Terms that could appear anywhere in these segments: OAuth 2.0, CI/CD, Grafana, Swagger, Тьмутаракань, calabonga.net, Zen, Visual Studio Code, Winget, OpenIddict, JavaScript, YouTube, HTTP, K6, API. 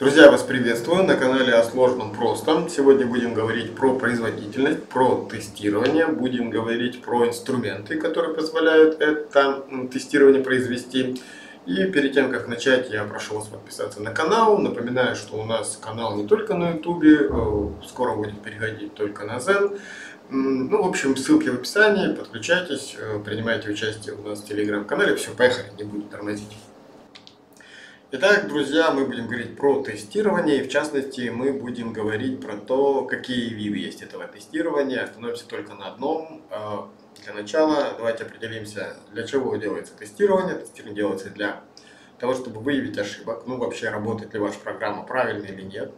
Друзья, вас приветствую на канале о сложном простом. Сегодня будем говорить про производительность, про тестирование, будем говорить про инструменты, которые позволяют это тестирование произвести. И перед тем, как начать, я прошу вас подписаться на канал. Напоминаю, что у нас канал не только на YouTube, скоро будет переходить только на Zen. Ну, в общем, ссылки в описании, подключайтесь, принимайте участие у нас в телеграм-канале. Все, поехали, не буду тормозить. Итак, друзья, мы будем говорить про тестирование, и в частности мы будем говорить про то, какие виды есть этого тестирования. Остановимся только на одном. Для начала давайте определимся, для чего делается тестирование. Тестирование делается для того, чтобы выявить ошибок, ну вообще работает ли ваша программа правильно или нет.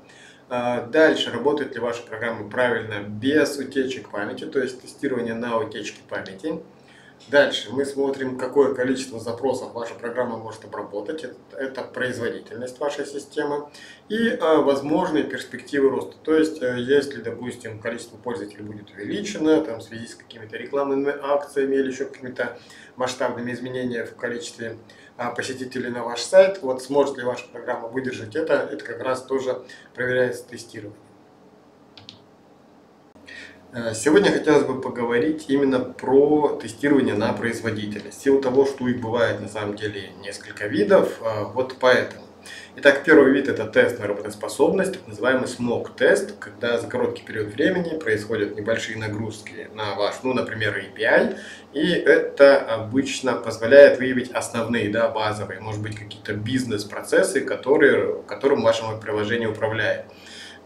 Дальше, работает ли ваша программа правильно без утечек памяти, то есть тестирование на утечке памяти. Дальше мы смотрим, какое количество запросов ваша программа может обработать, это производительность вашей системы и возможные перспективы роста. То есть, если, допустим, количество пользователей будет увеличено, там, в связи с какими-то рекламными акциями или еще какими-то масштабными изменениями в количестве посетителей на ваш сайт, вот сможет ли ваша программа выдержать это как раз тоже проверяется тестированием. Сегодня хотелось бы поговорить именно про тестирование на производительность, в силу того, что их бывает на самом деле несколько видов, вот поэтому. Итак, первый вид – это тест на работоспособность, так называемый смог-тест, когда за короткий период времени происходят небольшие нагрузки на ваш, ну, например, API, и это обычно позволяет выявить основные, да, базовые, может быть, какие-то бизнес-процессы, которым ваше приложение управляет.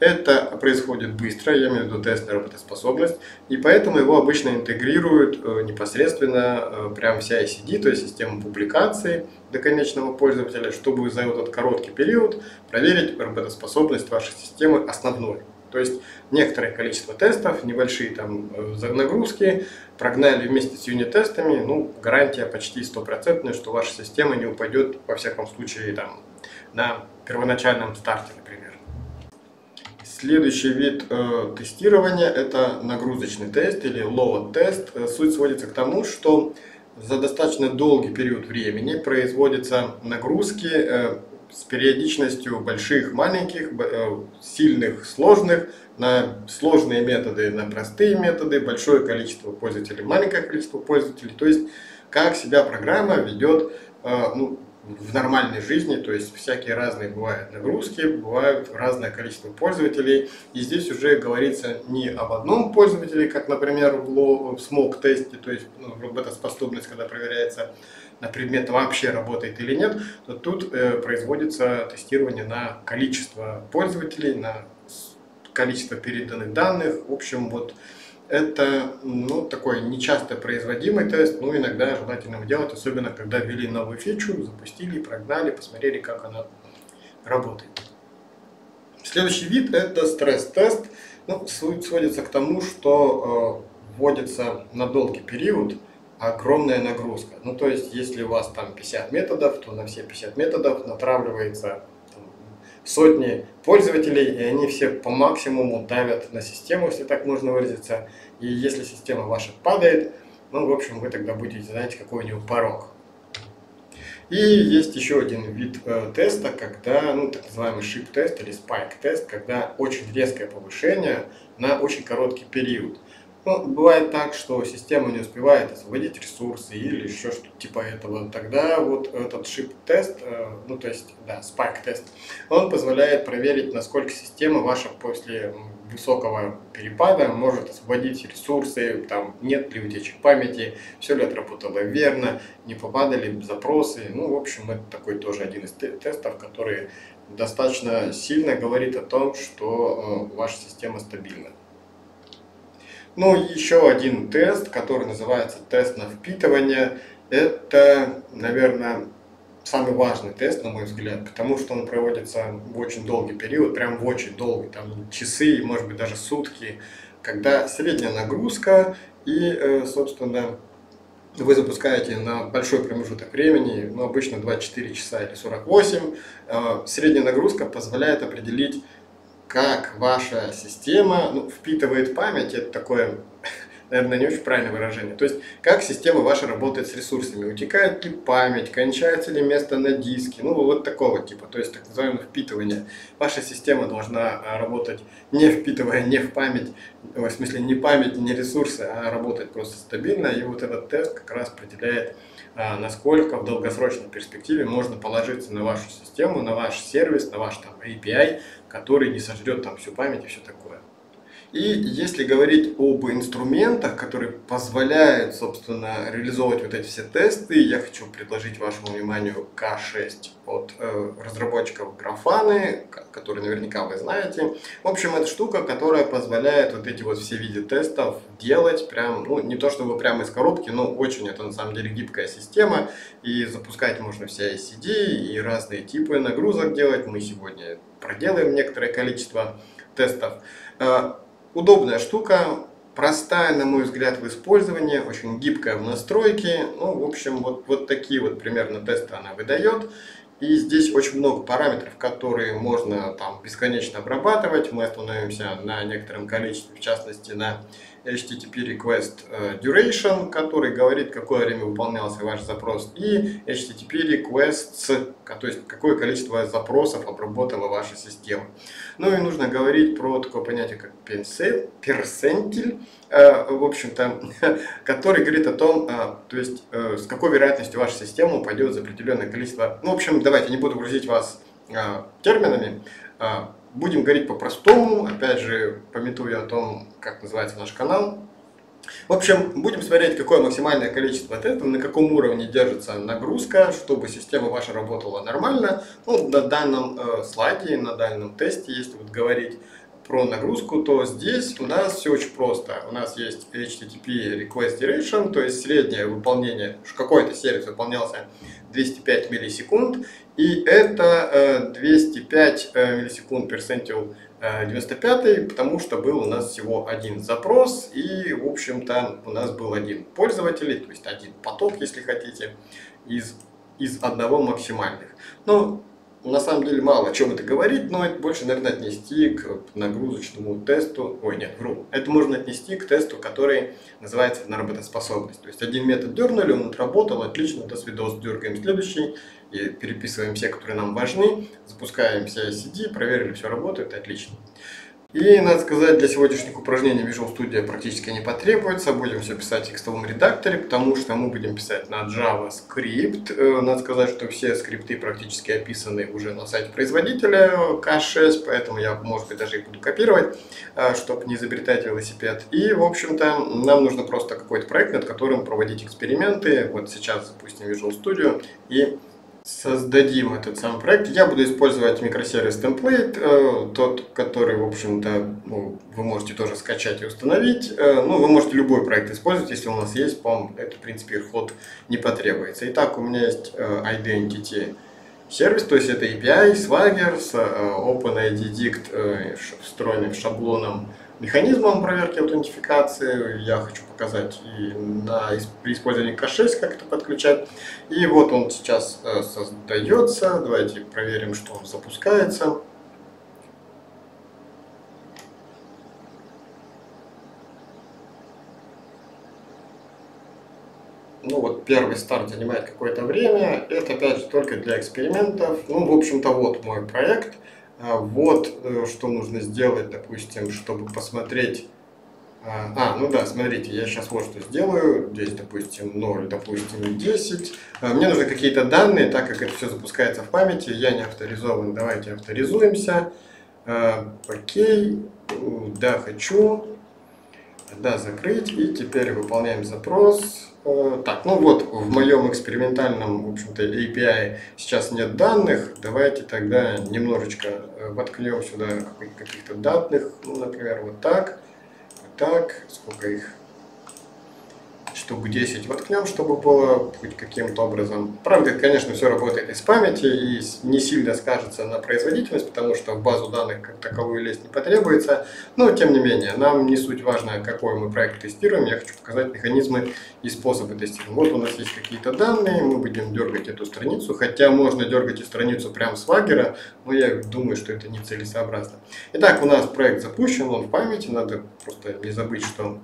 Это происходит быстро, я имею в виду тест на работоспособность, и поэтому его обычно интегрируют непосредственно прям в CI/CD, то есть систему публикации до конечного пользователя, чтобы за этот короткий период проверить работоспособность вашей системы основной. То есть некоторое количество тестов, небольшие там нагрузки прогнали вместе с юнит-тестами, ну, гарантия почти стопроцентная, что ваша система не упадет, во всяком случае, там, на первоначальном старте, например. Следующий вид тестирования – это нагрузочный тест или load-тест. Суть сводится к тому, что за достаточно долгий период времени производятся нагрузки с периодичностью больших, маленьких, сильных, сложных, на сложные методы, на простые методы, большое количество пользователей, маленькое количество пользователей. То есть, как себя программа ведет, ну, в нормальной жизни, то есть всякие разные бывают нагрузки, бывают разное количество пользователей, и здесь уже говорится не об одном пользователе, как, например, в смог-тесте, то есть работоспособность, когда проверяется на предмет вообще работает или нет, то тут производится тестирование на количество пользователей, на количество переданных данных, в общем, вот. Это, ну, такой нечасто производимый тест, но иногда желательно его делать, особенно когда ввели новую фичу, запустили, прогнали, посмотрели, как она работает. Следующий вид – это стресс-тест. Ну, суть сводится к тому, что вводится на долгий период огромная нагрузка. Ну, то есть, если у вас там 50 методов, то на все 50 методов натравливается сотни пользователей, и они все по максимуму давят на систему, если так можно выразиться. И если система ваша падает, ну, в общем, вы тогда будете знать, какой у него порог. И есть еще один вид теста, когда, ну, так называемый шип-тест или спайк-тест, когда очень резкое повышение на очень короткий период. Ну, бывает так, что система не успевает освободить ресурсы или еще что-то типа этого. Тогда вот этот шип-тест, ну то есть, да, спайк-тест, он позволяет проверить, насколько система ваша после высокого перепада может освободить ресурсы, там нет ли утечек памяти, все ли отработало верно, не попадали запросы. Ну, в общем, это такой тоже один из тестов, который достаточно сильно говорит о том, что ваша система стабильна. Ну, еще один тест, который называется тест на впитывание, это, наверное, самый важный тест, на мой взгляд, потому что он проводится в очень долгий период, прям в очень долгий, там часы, может быть, даже сутки, когда средняя нагрузка и, собственно, вы запускаете на большой промежуток времени, ну, обычно 24 часа или 48, средняя нагрузка позволяет определить, как ваша система, ну, впитывает память, это такое наверное, не очень правильное выражение. То есть, как система ваша работает с ресурсами. Утекает ли память, кончается ли место на диске, ну вот такого типа, то есть так называемое впитывание. Ваша система должна работать не впитывая, не в память, в смысле не память, не ресурсы, а работать просто стабильно. И вот этот тест как раз определяет, насколько в долгосрочной перспективе можно положиться на вашу систему, на ваш сервис, на ваш там API, который не сожрет там всю память и все такое. И если говорить об инструментах, которые позволяют, собственно, реализовывать вот эти все тесты, я хочу предложить вашему вниманию K6 от разработчиков Grafana, который наверняка вы знаете. В общем, это штука, которая позволяет вот эти вот все виды тестов делать прям, ну, не то чтобы прямо из коробки, но очень это на самом деле гибкая система, и запускать можно все ICD и разные типы нагрузок делать. Мы сегодня проделаем некоторое количество тестов. Удобная штука, простая, на мой взгляд, в использовании, очень гибкая в настройке. Ну, в общем, вот такие вот примерно тесты она выдает. И здесь очень много параметров, которые можно там бесконечно обрабатывать. Мы остановимся на некотором количестве, в частности, на HTTP request duration, который говорит, какое время выполнялся ваш запрос, и HTTP requests, то есть какое количество запросов обработала ваша система. Ну и нужно говорить про такое понятие, как персентиль, в общем-то, который говорит о том, то есть с какой вероятностью ваша система упадет за определенное количество. Ну, в общем, давайте не буду грузить вас терминами. Будем говорить по-простому, опять же, памятуя о том, как называется наш канал. В общем, будем смотреть, какое максимальное количество тестов, на каком уровне держится нагрузка, чтобы система ваша работала нормально. Ну, на данном слайде, на данном тесте, если вот говорить про нагрузку, то здесь у нас все очень просто. У нас есть HTTP request duration, то есть среднее выполнение, какой-то сервис выполнялся 205 миллисекунд, и это 205 миллисекунд персентил 95, потому что был у нас всего один запрос, и, в общем-то, у нас был один пользователь, то есть один поток, если хотите, из одного максимальных. Но на самом деле мало о чем это говорит, но это больше, наверное, отнести к нагрузочному тесту. Ой, нет, вру. Это можно отнести к тесту, который называется на работоспособность. То есть один метод дернули, он отработал, отлично, до свидос, дергаем следующий, и переписываем все, которые нам важны, запускаем все ICD, проверили, все работает, отлично. И, надо сказать, для сегодняшних упражнений Visual Studio практически не потребуется. Будем все писать в текстовом редакторе, потому что мы будем писать на JavaScript. Надо сказать, что все скрипты практически описаны уже на сайте производителя K6, поэтому я, может быть, даже их буду копировать, чтобы не изобретать велосипед. И, в общем-то, нам нужно просто какой-то проект, над которым проводить эксперименты. Вот сейчас запустим Visual Studio и создадим этот сам проект. Я буду использовать микросервис темплейт, тот, который, в общем-то, ну, вы можете тоже скачать и установить. Ну, вы можете любой проект использовать, если у нас есть, по-моему, это, в принципе, ход не потребуется. Итак, у меня есть Identity сервис, то есть это API, Swagger с OpenIddict встроенным шаблоном, механизмом проверки аутентификации. Я хочу показать и при использовании K6, как это подключать. И вот он сейчас создается. Давайте проверим, что он запускается. Ну вот первый старт занимает какое-то время. Это опять же только для экспериментов. Ну, в общем-то, вот мой проект. Вот что нужно сделать, допустим, чтобы посмотреть. Ну да, смотрите, я сейчас вот что сделаю. Здесь, допустим, 0, допустим, 10. Мне нужны какие-то данные, так как это все запускается в памяти. Я не авторизован, давайте авторизуемся. Окей, да, хочу. Да, закрыть. И теперь выполняем запрос. Так, ну вот, в моем экспериментальном, в общем-то, API сейчас нет данных. Давайте тогда немножечко воткнем сюда каких-то данных. Ну, например, вот так, сколько их? Штук 10 воткнем, чтобы было хоть каким-то образом. Правда, конечно, все работает из памяти и не сильно скажется на производительность, потому что в базу данных как таковую лезть не потребуется. Но, тем не менее, нам не суть важно, какой мы проект тестируем. Я хочу показать механизмы и способы тестирования. Вот у нас есть какие-то данные, мы будем дергать эту страницу. Хотя можно дергать и страницу прям с Swagger, но я думаю, что это не целесообразно. Итак, у нас проект запущен, он в памяти. Надо просто не забыть, что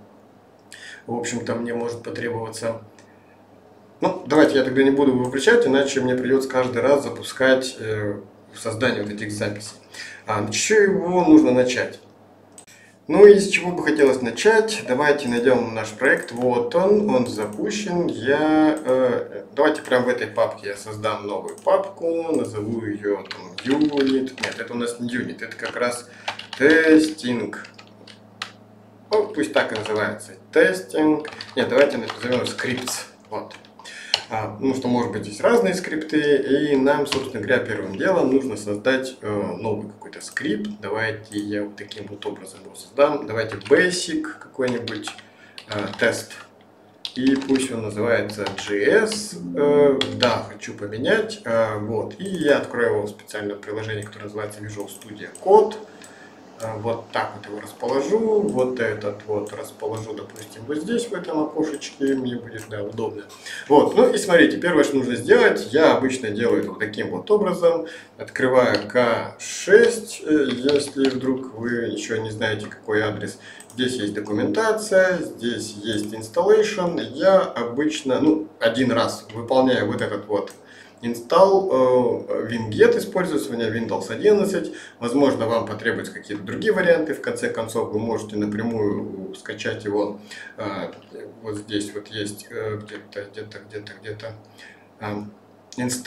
в общем-то, мне может потребоваться. Ну, давайте я тогда не буду выключать, иначе мне придется каждый раз запускать создание вот этих записей. С чего нужно начать? Ну и с чего бы хотелось начать? Давайте найдем наш проект. Вот он запущен. Давайте прямо в этой папке я создам новую папку, назову ее там Unit. Нет, это у нас не Unit, это как раз тестинг. Ну, пусть так и называется. Тестинг. Нет, давайте назовем скрипт. Вот. Ну что, может быть, здесь разные скрипты, и нам, собственно говоря, первым делом нужно создать новый какой-то скрипт. Давайте я вот таким вот образом его создам. Давайте basic какой-нибудь тест. И пусть он называется JS. Да, хочу поменять. Вот. И я открою его в специальное приложение, которое называется Visual Studio Code. Вот так вот его расположу, вот этот вот расположу, допустим, вот здесь, в этом окошечке, мне будет, да, удобно. Вот, ну и смотрите, первое, что нужно сделать, я обычно делаю это вот таким вот образом, открываю K6, если вдруг вы еще не знаете, какой адрес. Здесь есть документация, здесь есть installation, я обычно, ну, один раз выполняю вот этот вот Install Winget используется у меня Windows 11. Возможно, вам потребуются какие-то другие варианты. В конце концов, вы можете напрямую скачать его. Вот здесь вот есть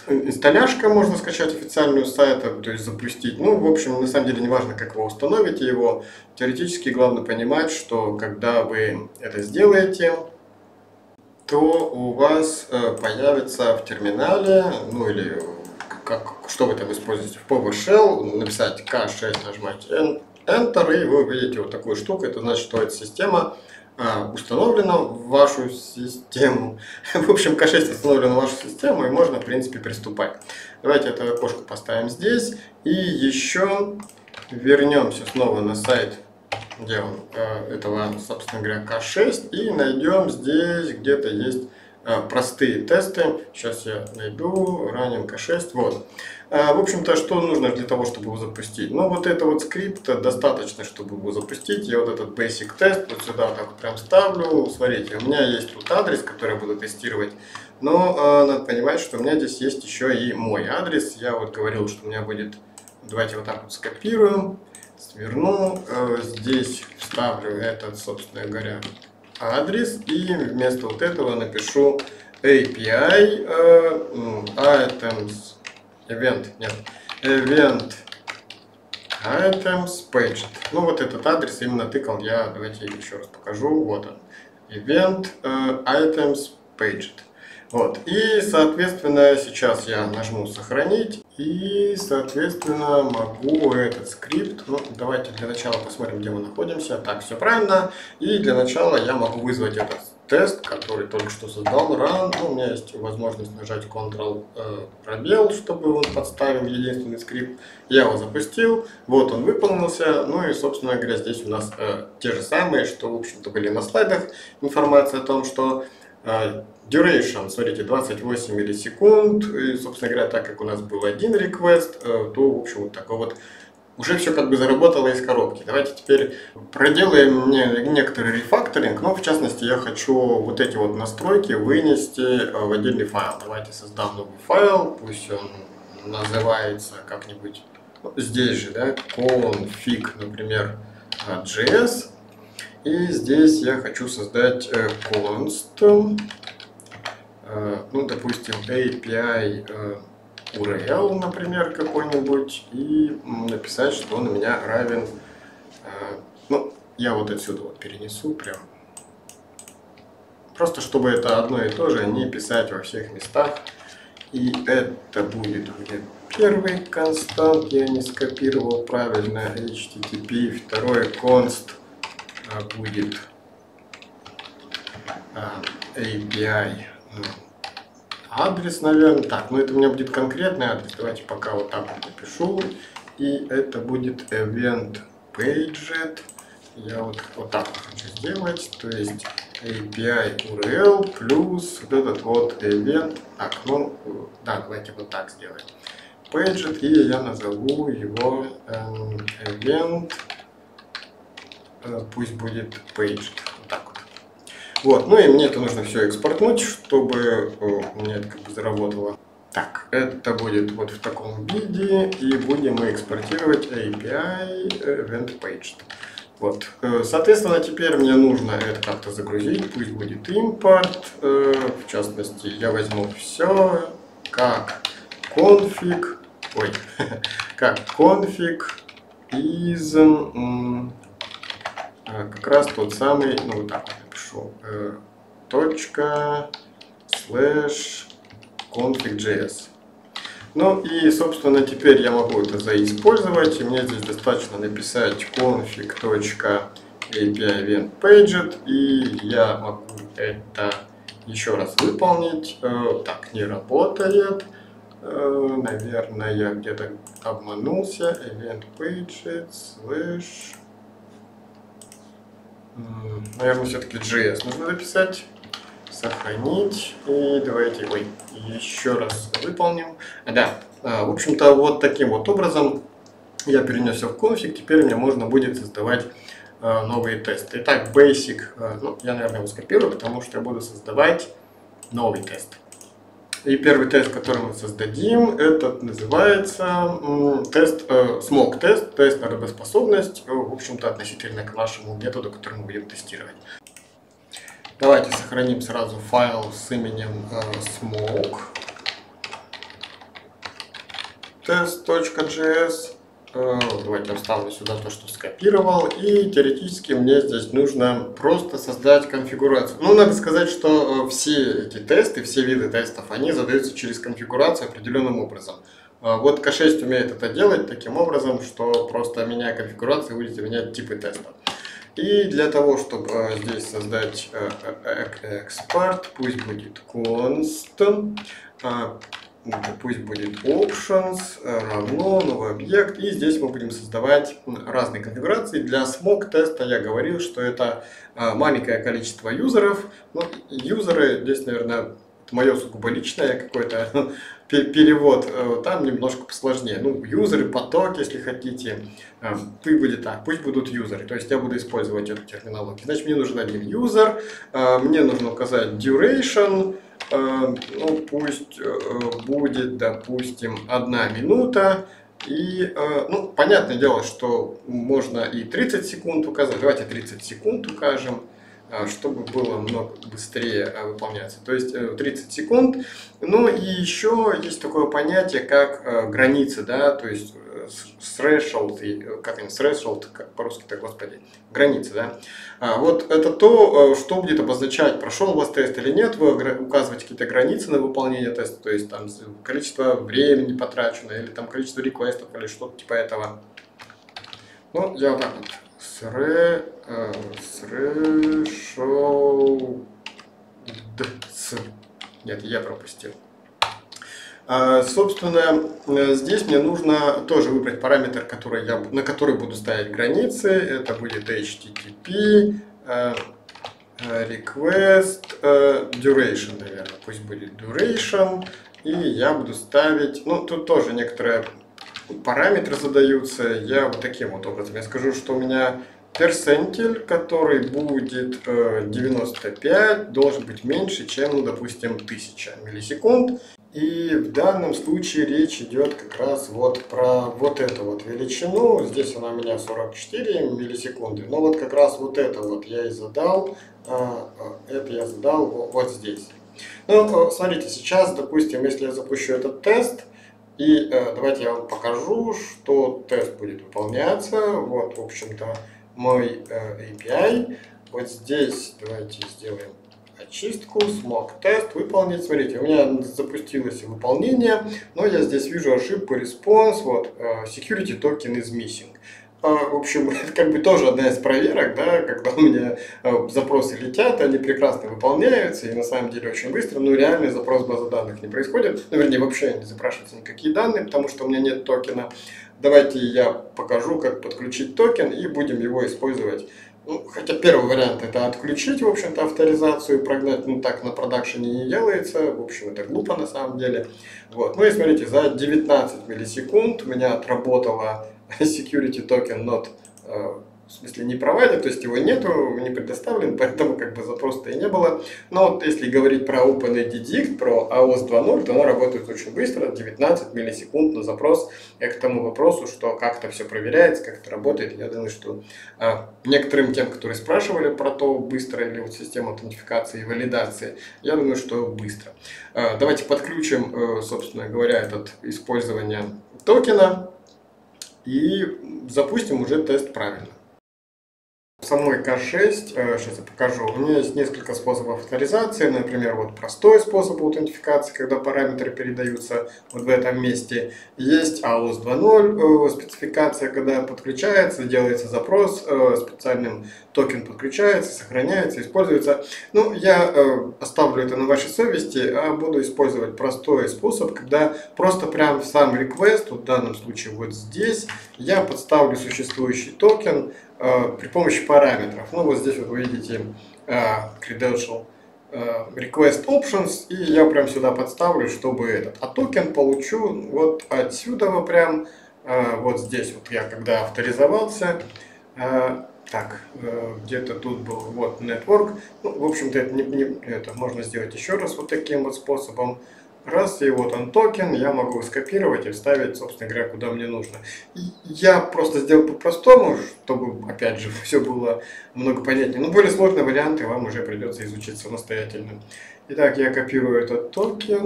инсталляшка, можно скачать официальную сайта, то есть запустить. Ну, в общем, на самом деле не важно, как вы установите его. Теоретически главное понимать, что когда вы это сделаете, то у вас появится в терминале, ну или что вы там используете, в PowerShell, написать K6, нажимать Enter, и вы увидите вот такую штуку. Это значит, что эта система установлена в вашу систему. В общем, K6 установлена в вашу систему, и можно, в принципе, приступать. Давайте это окошко поставим здесь. И еще вернемся снова на сайт этого, собственно говоря, K6, и найдем здесь где-то есть простые тесты. Сейчас я найду running K6. Вот. В общем-то, что нужно для того, чтобы его запустить? Ну, вот это вот скрипт достаточно, чтобы его запустить. Я вот этот basic тест вот сюда вот так вот прям ставлю. Смотрите, у меня есть тут адрес, который я буду тестировать. Но надо понимать, что у меня здесь есть еще и мой адрес. Я вот говорил, что у меня будет... Давайте вот так вот скопируем. Сверну, здесь вставлю этот, собственно говоря, адрес, и вместо вот этого напишу API items, event items paged. Ну вот этот адрес именно тыкал я, давайте еще раз покажу, вот он, event items paged. Вот, и, соответственно, сейчас я нажму «Сохранить», и, соответственно, могу этот скрипт, ну, давайте для начала посмотрим, где мы находимся, так, все правильно, и для начала я могу вызвать этот тест, который только что создал, run, ну, у меня есть возможность нажать Ctrl пробел, чтобы он подставил единственный скрипт, я его запустил, вот он выполнился, ну и, собственно говоря, здесь у нас те же самые, что, в общем-то, были на слайдах, информация о том, что... Duration, смотрите, 28 миллисекунд, и, собственно говоря, так как у нас был один request, то, в общем, вот такой вот, уже все как бы заработало из коробки. Давайте теперь проделаем некоторый рефакторинг, но, в частности, я хочу вот эти вот настройки вынести в отдельный файл. Давайте создам новый файл, пусть он называется как-нибудь, вот здесь же, да, config, например, .js. И здесь я хочу создать const, ну, допустим, API URL, например, какой-нибудь, и написать, что он у меня равен, ну, я вот отсюда вот перенесу прям, просто чтобы это одно и то же не писать во всех местах, и это будет первый констант, я не скопировал правильно, HTTP, второй const, будет API адрес, наверное. Так, ну это у меня будет конкретный адрес. Давайте пока вот так вот напишу. И это будет event paged. Я вот так вот хочу сделать. То есть API URL плюс вот этот вот event. Так, ну да, давайте вот так сделаем. Paged, и я назову его event. Пусть будет paged. Вот так вот. Вот, ну и мне это нужно все экспортнуть, чтобы у меня это как бы заработало. Так, это будет вот в таком виде, и будем мы экспортировать API event page. Вот, соответственно, теперь мне нужно это как-то загрузить, пусть будет импорт, в частности, я возьму все, как конфиг из, как раз тот самый, ну вот так вот напишу, ./config.js. Ну и, собственно, теперь я могу это заиспользовать, и мне здесь достаточно написать config.api-event-paged, и я могу это еще раз выполнить. Так, не работает, наверное, я где-то обманулся, event-paged/... Наверное, все-таки JS нужно записать. Сохранить. И давайте еще раз выполним. Да, в общем-то, вот таким вот образом я перенесся в конфиг. Теперь мне можно будет создавать новые тесты. Итак, basic. Ну, я, наверное, его скопирую, потому что я буду создавать новый тест. И первый тест, который мы создадим, этот называется тест, смог-тест, тест на работоспособность, в общем-то, относительно к нашему методу, который мы будем тестировать. Давайте сохраним сразу файл с именем smog.test.js. Давайте я вставлю сюда то, что скопировал. И теоретически мне здесь нужно просто создать конфигурацию. Ну, надо сказать, что все эти тесты, все виды тестов, они задаются через конфигурацию определенным образом. Вот K6 умеет это делать таким образом, что просто меняя конфигурацию, вы будете менять типы тестов. И для того, чтобы здесь создать экспорт, пусть будет const, пусть будет options, равно, новый объект. И здесь мы будем создавать разные конфигурации. Для смог теста я говорил, что это маленькое количество юзеров. Но юзеры здесь, наверное, мое сугубо личное какой-то перевод, там немножко посложнее. Ну, юзеры, поток, если хотите, пусть будут юзеры. То есть я буду использовать эту терминологию. Значит, мне нужен один юзер, мне нужно указать duration, ну, пусть будет, допустим, 1 минута. И, ну, понятное дело, что можно и 30 секунд указать. Давайте 30 секунд укажем, чтобы было много быстрее выполняться. То есть 30 секунд. Ну и еще есть такое понятие, как границы, да, то есть threshold, как они, threshold, как по-русски-то, господи, границы, да. Вот это то, что будет обозначать, прошел у вас тест или нет, вы указываете какие-то границы на выполнение теста, то есть там количество времени потрачено, или там количество реквестов, или что-то типа этого. Ну, я вот так вот. Нет, я пропустил. Собственно, здесь мне нужно тоже выбрать параметр, который я, на который буду ставить границы. Это будет HTTP, request, duration, наверное. Пусть будет duration. И я буду ставить, ну, тут тоже некоторые... параметры задаются, я вот таким вот образом. Я скажу, что у меня персентиль, который будет 95, должен быть меньше, чем, ну, допустим, 1000 миллисекунд. И в данном случае речь идет как раз вот про вот эту вот величину. Здесь она у меня 44 миллисекунды. Но вот как раз вот это вот я и задал. Это я задал вот здесь. Ну, смотрите, сейчас, допустим, если я запущу этот тест, и давайте я вам покажу, что тест будет выполняться. Вот, в общем-то, мой API. Вот здесь давайте сделаем очистку, смог тест выполнить. Смотрите, у меня запустилось выполнение, но я здесь вижу ошибку response, вот, security token is missing. В общем, это как бы тоже одна из проверок, да, когда у меня запросы летят, они прекрасно выполняются, и на самом деле очень быстро, но реальный запрос базы данных не происходит, ну, вернее, вообще не запрашиваются никакие данные, потому что у меня нет токена. Давайте я покажу, как подключить токен, и будем его использовать. Ну, хотя первый вариант это отключить, в общем-то, авторизацию и прогнать, ну, так на продакшене не делается, в общем, это глупо на самом деле. Вот, ну и смотрите, за 19 миллисекунд у меня отработало security token not в смысле не провайдер, то есть его нету, не предоставлен, поэтому как бы запроса-то и не было. Но вот если говорить про OpenIddict, про OAuth 2.0, то оно работает очень быстро, 19 миллисекунд на запрос. Я к тому вопросу, что как-то все проверяется, как это работает. Я думаю, что некоторым тем, которые спрашивали про то, быстро ли вот система аутентификации и валидации, я думаю, что быстро. Давайте подключим, собственно говоря, это использование токена и запустим уже тест правильно. В самой K6, сейчас я покажу, у меня есть несколько способов авторизации, например, вот простой способ аутентификации, когда параметры передаются вот в этом месте. Есть AOS 2.0 спецификация, когда подключается, делается запрос, специальным токен подключается, сохраняется, используется. Ну, я оставлю это на вашей совести, а буду использовать простой способ, когда просто прям в сам request, вот в данном случае вот здесь, я подставлю существующий токен, при помощи параметров. Ну вот здесь вот вы видите credential request options, и я прям сюда подставлю, чтобы этот. А токен получу вот отсюда прям, вот здесь вот я когда авторизовался, где-то тут был вот network. Ну, в общем-то это, это можно сделать еще раз вот таким вот способом. Раз, и вот он токен, я могу скопировать и вставить, собственно говоря, куда мне нужно. И я просто сделал по-простому, чтобы, опять же, все было много понятнее. Но более сложные варианты вам уже придется изучить самостоятельно. Итак, я копирую этот токен.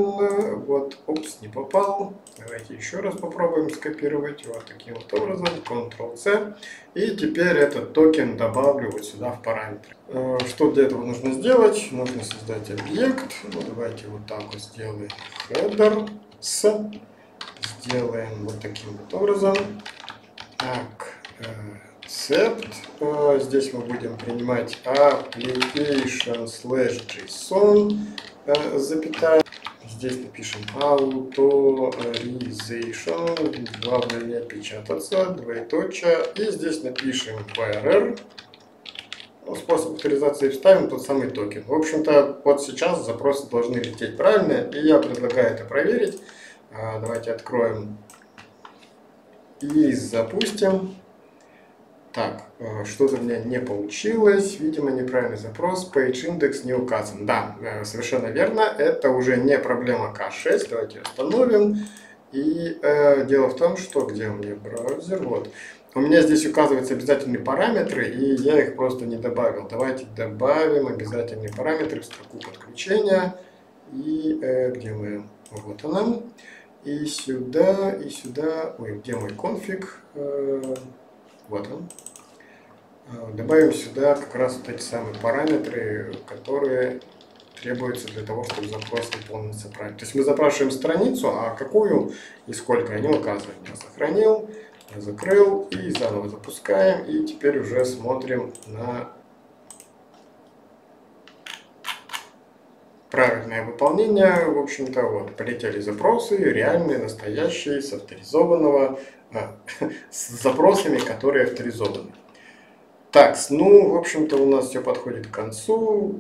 Вот, опс, не попал. Давайте еще раз попробуем скопировать. Вот таким вот образом. Ctrl-C. И теперь этот токен добавлю вот сюда в параметры. Что для этого нужно сделать? Нужно создать объект. Ну, давайте вот так вот сделаем header с. Сделаем вот таким вот образом. Так, accept. Здесь мы будем принимать application/json, запятая. Здесь напишем authorization, главное не печататься, двоеточие. И здесь напишем prr. Способ авторизации вставим тот самый токен. В общем-то, вот сейчас запросы должны лететь правильно, и я предлагаю это проверить. Давайте откроем и запустим. Так, что-то у меня не получилось, видимо, неправильный запрос, page-index не указан. Да, совершенно верно, это уже не проблема K6, давайте остановим. И дело в том, что где у меня браузер, вот. У меня здесь указываются обязательные параметры, и я их просто не добавил. Давайте добавим обязательные параметры в строку подключения. И где мы? Вот она. И сюда, и сюда. Ой, где мой конфиг? Вот он. Добавим сюда как раз вот эти самые параметры, которые требуется для того, чтобы запрос выполнился правильно. То есть мы запрашиваем страницу, а какую и сколько они указывают. Я сохранил, я закрыл и заново запускаем. И теперь уже смотрим на правильное выполнение. В общем-то, вот полетели запросы, реальные, настоящие, с авторизованного, с запросами, которые авторизованы. Так, ну, в общем-то, у нас все подходит к концу.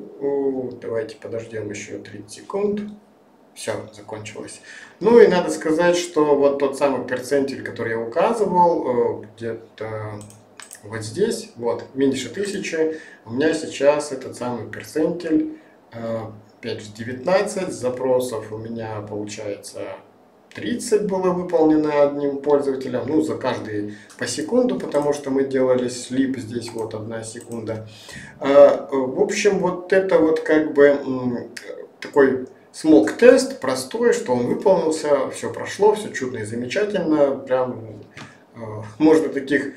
Давайте подождем еще 30 секунд. Все, закончилось. Ну и надо сказать, что вот тот самый перцентиль, который я указывал, где-то вот здесь, вот, меньше 1000, у меня сейчас этот самый перцентиль, опять же, 19 запросов у меня получается... 30 было выполнено одним пользователем, ну за каждый по секунду, потому что мы делали слип, здесь вот 1 секунда. В общем, вот это вот как бы такой смог-тест простой, что он выполнился, все прошло, все чудно и замечательно, прям можно таких...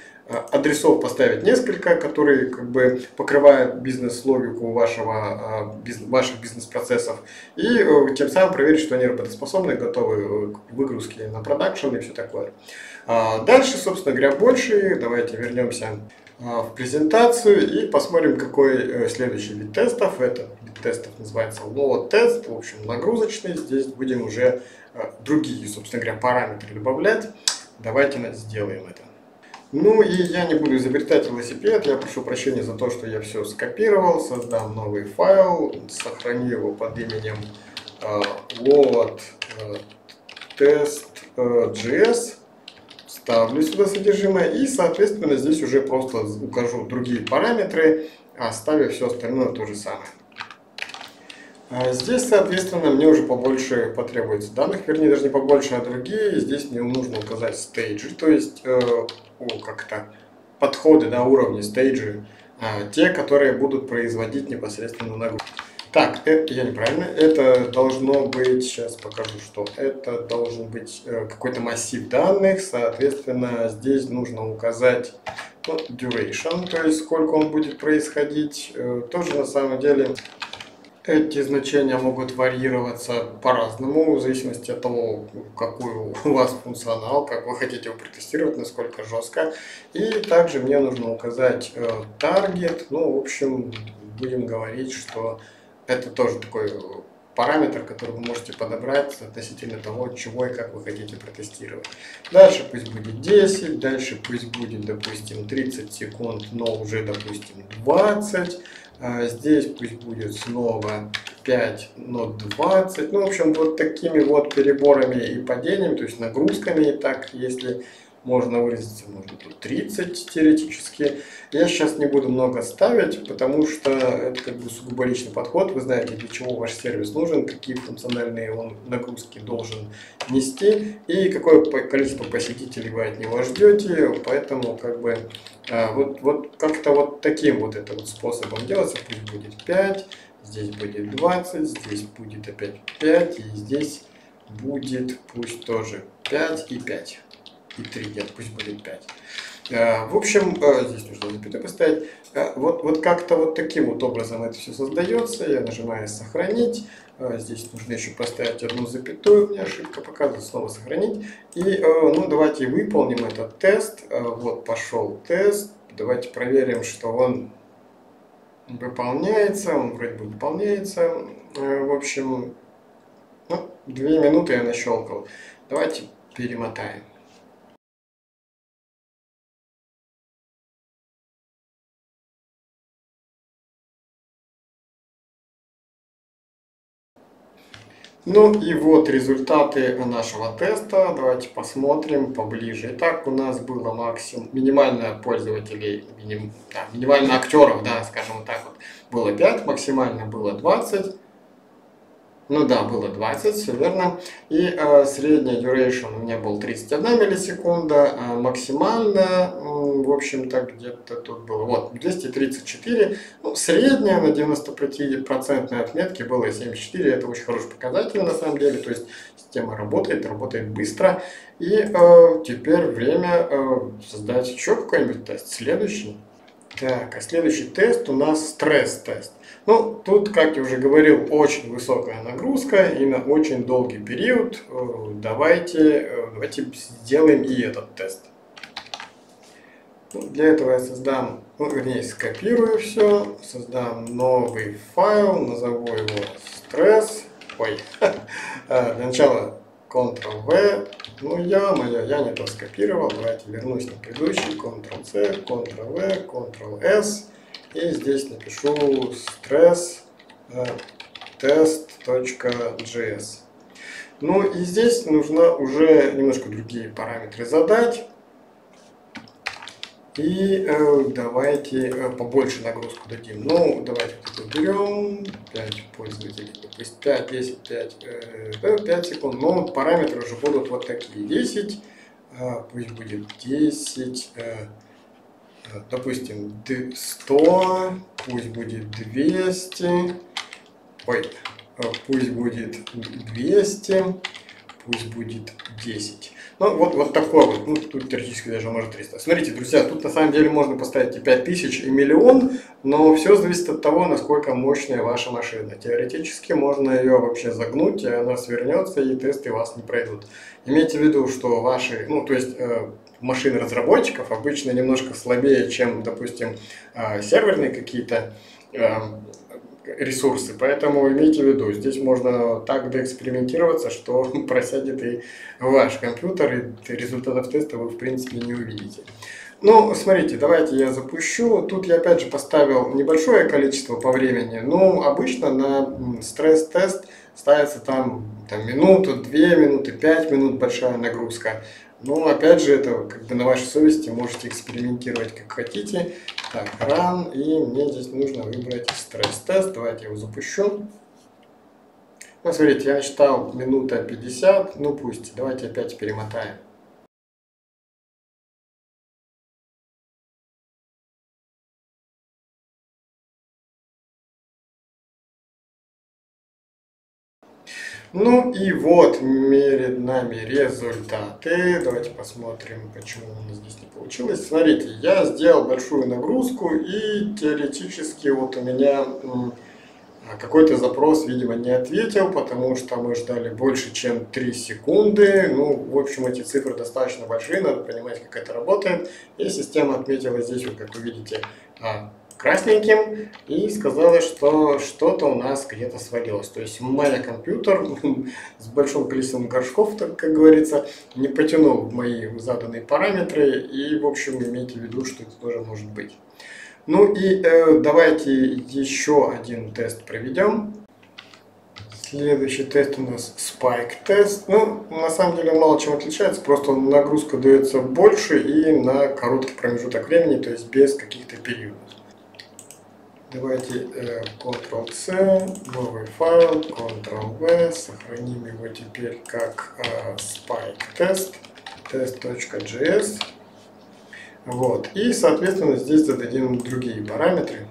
адресов поставить несколько, которые как бы покрывают бизнес-логику ваших бизнес-процессов, и тем самым проверить, что они работоспособны, готовы к выгрузке на продакшн и все такое. Дальше, собственно говоря, больше. Давайте вернемся в презентацию и посмотрим, какой следующий вид тестов. Этот вид тестов называется load-тест, в общем, нагрузочный. Здесь будем уже другие, собственно говоря, параметры добавлять. Давайте сделаем это. Ну и я не буду изобретать велосипед, я прошу прощения за то, что я все скопировал, создам новый файл, сохраню его под именем load test.js, ставлю сюда содержимое и, соответственно, здесь уже просто укажу другие параметры, оставив все остальное то же самое. Здесь, соответственно, мне уже побольше потребуется данных, вернее, даже не побольше, а другие. Здесь мне нужно указать стейджи, то есть подходы на уровне стейджи, те, которые будут производить непосредственно нагрузку. Так, это я неправильно, это должно быть, сейчас покажу, что это должен быть какой-то массив данных, соответственно, здесь нужно указать duration, то есть сколько он будет происходить, тоже на самом деле... Эти значения могут варьироваться по-разному, в зависимости от того, какой у вас функционал, как вы хотите его протестировать, насколько жестко. И также мне нужно указать таргет. Ну, в общем, будем говорить, что это тоже такой параметр, который вы можете подобрать относительно того, чего и как вы хотите протестировать. Дальше пусть будет 10, дальше пусть будет, допустим, 30 секунд, но уже, допустим, 20. Здесь пусть будет снова 5, но 20. Ну, в общем, вот такими вот переборами и падениями, то есть нагрузками, и так, если можно выразиться, можно тут 30 теоретически. Я сейчас не буду много ставить, потому что это как бы сугубо личный подход. Вы знаете, для чего ваш сервис нужен, какие функциональные он нагрузки должен нести и какое количество посетителей вы от него ждете. Поэтому как бы вот как-то вот таким вот это вот способом делается. Пусть будет 5, здесь будет 20, здесь будет опять 5 и здесь будет пусть тоже 5 и 5. И 3, нет, пусть будет 5. В общем, здесь нужно запятую поставить. Вот как-то вот таким вот образом это все создается. Я нажимаю «Сохранить». Здесь нужно еще поставить одну запятую. У меня ошибка показывает. Снова «Сохранить». И ну, давайте выполним этот тест. Вот пошел тест. Давайте проверим, что он выполняется. Он вроде бы выполняется. В общем, ну, 2 минуты я нащелкал. Давайте перемотаем. Ну и вот результаты нашего теста. Давайте посмотрим поближе. Итак, у нас было минимально пользователей, минимально актеров, да, скажем так, вот, было 5, максимально было 20. Ну да, было 20, все верно. И средняя duration у меня был 31 миллисекунда, а максимально, в общем-то, где-то тут было, вот, 234. Ну, средняя на 95% отметке было 74, это очень хороший показатель на самом деле, то есть система работает быстро. И теперь время создать еще какой-нибудь тест, следующий. Так, а следующий тест у нас стресс-тест. Ну, тут, как я уже говорил, очень высокая нагрузка и на очень долгий период. Давайте сделаем и этот тест. Для этого я создам, ну, вернее, скопирую все, создам новый файл, назову его стресс. Ой, для начала Ctrl-V. Ну, я не то скопировал. Давайте вернусь на предыдущий. Ctrl-C, Ctrl-V, Ctrl-S. И здесь напишу stress test.js. Ну и здесь нужно уже немножко другие параметры задать. И давайте побольше нагрузку дадим. Ну, давайте берем 5 пользователей, то есть 5, 10, 5, 5 секунд. Но параметры уже будут вот такие. 10, пусть будет 10, допустим, 100, пусть будет 200, ой, пусть будет 200, пусть будет 10. Ну, вот такой вот. Ну, тут теоретически даже может 300. Смотрите, друзья, тут на самом деле можно поставить и 5000, и миллион, но все зависит от того, насколько мощная ваша машина. Теоретически можно ее вообще загнуть, и она свернется, и тесты вас не пройдут. Имейте в виду, что ваши, ну, то есть машины разработчиков обычно немножко слабее, чем, допустим, серверные какие-то ресурсы, поэтому имейте в виду, здесь можно так доэкспериментироваться, что просядет и ваш компьютер, и результатов теста вы в принципе не увидите. Ну, смотрите, давайте я запущу. Тут я опять же поставил небольшое количество по времени, но обычно на стресс-тест ставится там минуту, 2 минуты, 5 минут большая нагрузка. Но опять же, это как бы на вашей совести, можете экспериментировать как хотите. Так, run, и мне здесь нужно выбрать стресс-тест, давайте я его запущу. Ну, смотрите, я считал минута 50, ну пусть, давайте опять перемотаем. Ну и вот перед нами результаты. Давайте посмотрим, почему у нас здесь не получилось. Смотрите, я сделал большую нагрузку, и теоретически вот у меня какой-то запрос, видимо, не ответил, потому что мы ждали больше, чем 3 секунды. Ну, в общем, эти цифры достаточно большие, надо понимать, как это работает. И система отметила здесь, вот, как вы видите, красненьким, и сказала, что что-то у нас где-то свалилось. То есть мой компьютер с большим количеством горшков, так как говорится, не потянул мои заданные параметры, и, в общем, имейте в виду, что это тоже может быть. Ну и давайте еще один тест проведем. Следующий тест у нас спайк-тест. Ну, на самом деле он мало чем отличается, просто нагрузка дается больше и на короткий промежуток времени, то есть без каких-то периодов. Давайте Ctrl-C, новый файл, Ctrl-V, сохраним его теперь как spike-test, test.js. Вот. И, соответственно, здесь зададим другие параметры.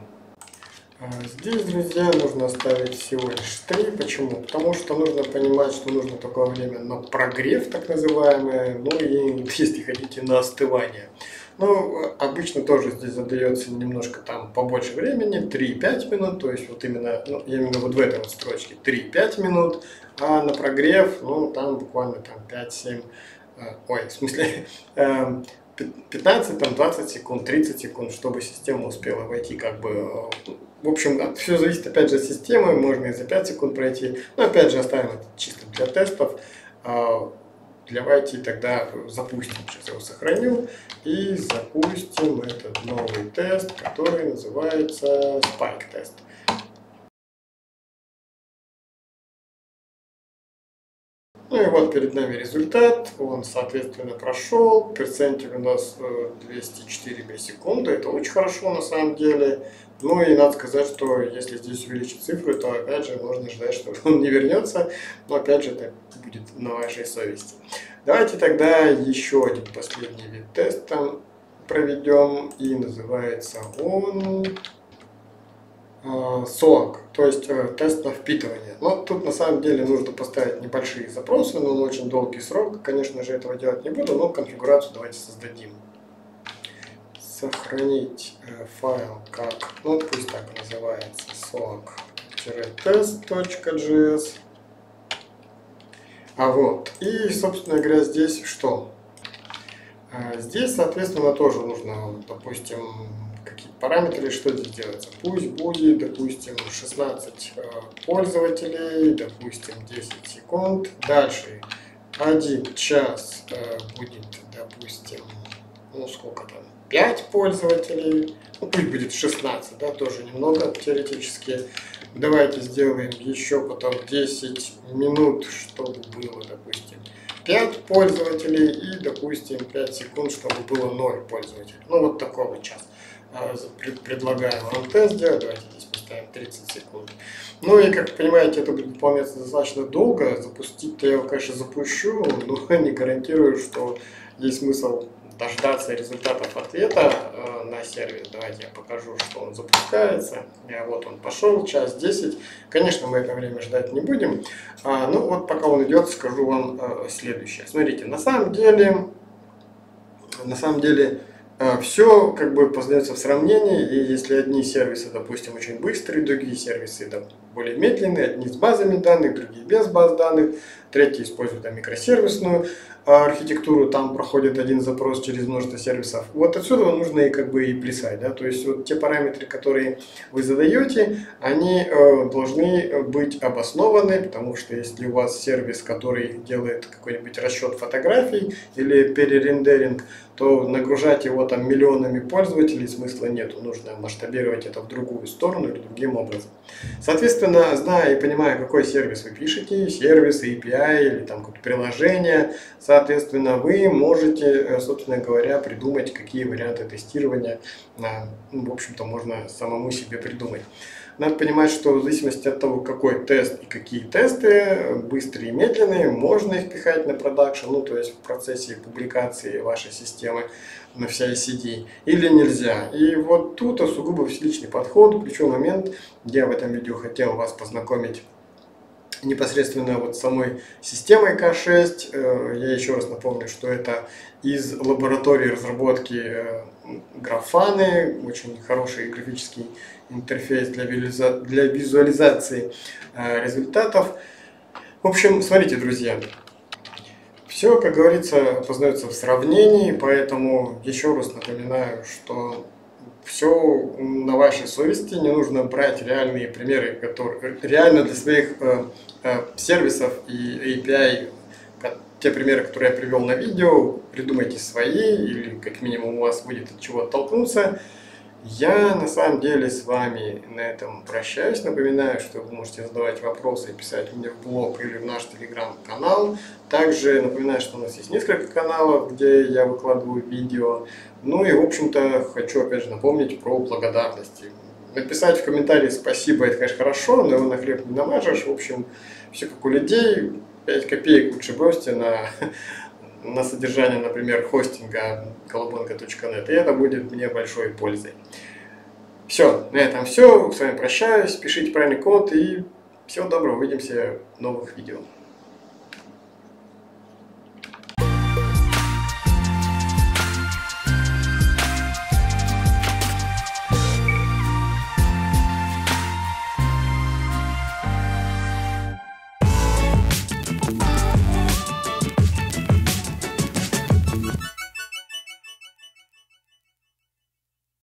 Здесь, друзья, нужно оставить всего лишь 3. Почему? Потому что нужно понимать, что нужно такое время на прогрев, так называемое, ну и, если хотите, на остывание. Ну, обычно тоже здесь задается немножко там побольше времени, 3-5 минут, то есть вот именно, ну, именно вот в этой вот строчке 3-5 минут, а на прогрев, ну, там буквально там 5-7, ой, в смысле, 15-20 секунд, 30 секунд, чтобы система успела войти, как бы, в общем, все зависит опять же от системы, можно и за 5 секунд пройти, но опять же оставим это чисто для тестов. Для IT тогда запустим, сейчас я его сохраню, и запустим этот новый тест, который называется Spike тест. Ну и вот перед нами результат, он соответственно прошел, перцентиль у нас 204 миллисекунды, это очень хорошо на самом деле. Ну и надо сказать, что если здесь увеличить цифры, то опять же можно ждать, что он не вернется, но опять же это будет на вашей совести. Давайте тогда еще один последний вид теста проведем, и называется он SOAK, то есть тест на впитывание. Но тут на самом деле нужно поставить небольшие запросы, но на очень долгий срок, конечно же, этого делать не буду, но конфигурацию давайте создадим. Сохранить файл как, ну пусть так называется, soak-test.js. А вот, и собственно говоря, здесь что? Здесь, соответственно, тоже нужно, допустим, какие-то параметры, что здесь делается. Пусть будет, допустим, 16 пользователей, допустим, 10 секунд. Дальше 1 час будет, допустим, ну сколько там, 5 пользователей, ну пусть будет 16, да, тоже немного теоретически. Давайте сделаем еще потом 10 минут, чтобы было, допустим, 5 пользователей и, допустим, 5 секунд, чтобы было 0 пользователей. Ну вот такой вот час. Предлагаем вам тест сделать, давайте здесь поставим 30 секунд. Ну и, как понимаете, это будет выполняться достаточно долго. Запустить-то я его, конечно, запущу, но не гарантирую, что есть смысл дождаться результатов ответа на сервис. Давайте я покажу, что он запускается. Вот он пошел, час 10. Конечно, мы это время ждать не будем. Ну вот, пока он идет, скажу вам следующее. Смотрите, на самом деле все как бы познается в сравнении, и если одни сервисы, допустим, очень быстрые, другие сервисы более медленные, одни с базами данных, другие без баз данных, третьи используют микросервисную архитектуру, там проходит один запрос через множество сервисов. Вот отсюда нужно и как бы и плясать, да, то есть вот те параметры, которые вы задаете, они должны быть обоснованы, потому что если у вас сервис, который делает какой-нибудь расчет фотографий или перерендеринг, то нагружать его там миллионами пользователей смысла нет, нужно масштабировать это в другую сторону или другим образом. Соответственно, естественно, зная и понимая, какой сервис вы пишете, сервис, API или там какое-то приложение, соответственно, вы можете, собственно говоря, придумать, какие варианты тестирования, в общем-то, можно самому себе придумать. Надо понимать, что в зависимости от того, какой тест и какие тесты, быстрые и медленные, можно их пихать на продакшн, ну, то есть в процессе публикации вашей системы на CI/CD, или нельзя. И вот тут сугубо личный подход, ключевой момент, я в этом видео хотел вас познакомить непосредственно вот с самой системой K6. Я еще раз напомню, что это из лаборатории разработки Grafana, очень хороший графический интерфейс для визуализации результатов. В общем, смотрите, друзья, все, как говорится, познается в сравнении, поэтому еще раз напоминаю, что все на вашей совести, не нужно брать реальные примеры, которые реально для своих сервисов и API, те примеры, которые я привел на видео, придумайте свои, или как минимум у вас будет от чего оттолкнуться. Я на самом деле с вами на этом прощаюсь. Напоминаю, что вы можете задавать вопросы и писать мне в блог или в наш телеграм-канал. Также напоминаю, что у нас есть несколько каналов, где я выкладываю видео. Ну и, в общем-то, хочу опять же напомнить про благодарности. Написать в комментарии «спасибо» — это, конечно, хорошо, но его на хлеб не намажешь. В общем, все как у людей. 5 копеек лучше бросьте на содержание, например, хостинга calabonga.net, и это будет мне большой пользой. Все, на этом все, с вами прощаюсь, пишите правильный код, и всего доброго, увидимся в новых видео.